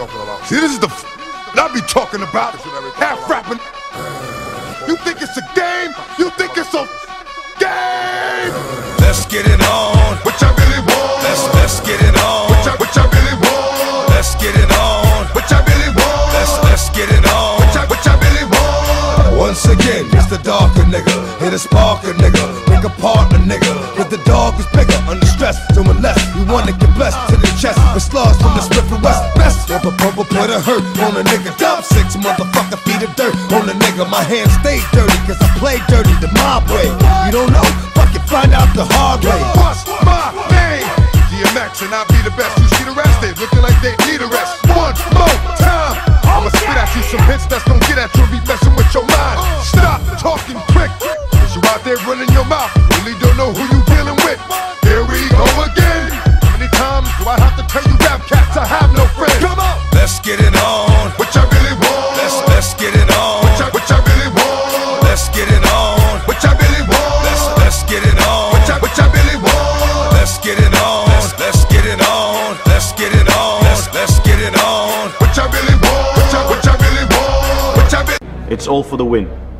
talking about. See, this is the f I be talking about. Half rapping. You think it's a game? You think it's a game? Let's get it on. Which I really want. Let's get it on. Which I really want. Let's get it on. Which I really want. Let's get it on. Which I really want. Once again, it's the darker nigga. Hit a sparker nigga. Make a partner nigga. But the dog is bigger. Under stress, doing less. You wanna get blessed to the chest. With slugs from the strip and west. Best of a purple put a hurt on a nigga. Top six motherfucker feet of dirt on a nigga. My hands stay dirty cause I play dirty the mob way. You don't know? Fuck it, find out the hard way. Bust my name, DMX, and I'll be the best. You see the rest, they looking like they need a rest. One more time, I'ma spit at you some hits that don't get at you. Be messing with your mind. Stop talking quick, cause you out there running your mouth. Really don't know who you dealing with. Here we go again. How many times do I have to tell you rap cats I have no friends? Come on, let's get it on. Which I really want. Let's get it on. Which I really want. Let's get it on. Which I really want. Let's get it on. Which I really want. Let's get it on. Let's get it on. Let's get it on. Let's get it on. Which I really want. Which I really want. It's all for the win.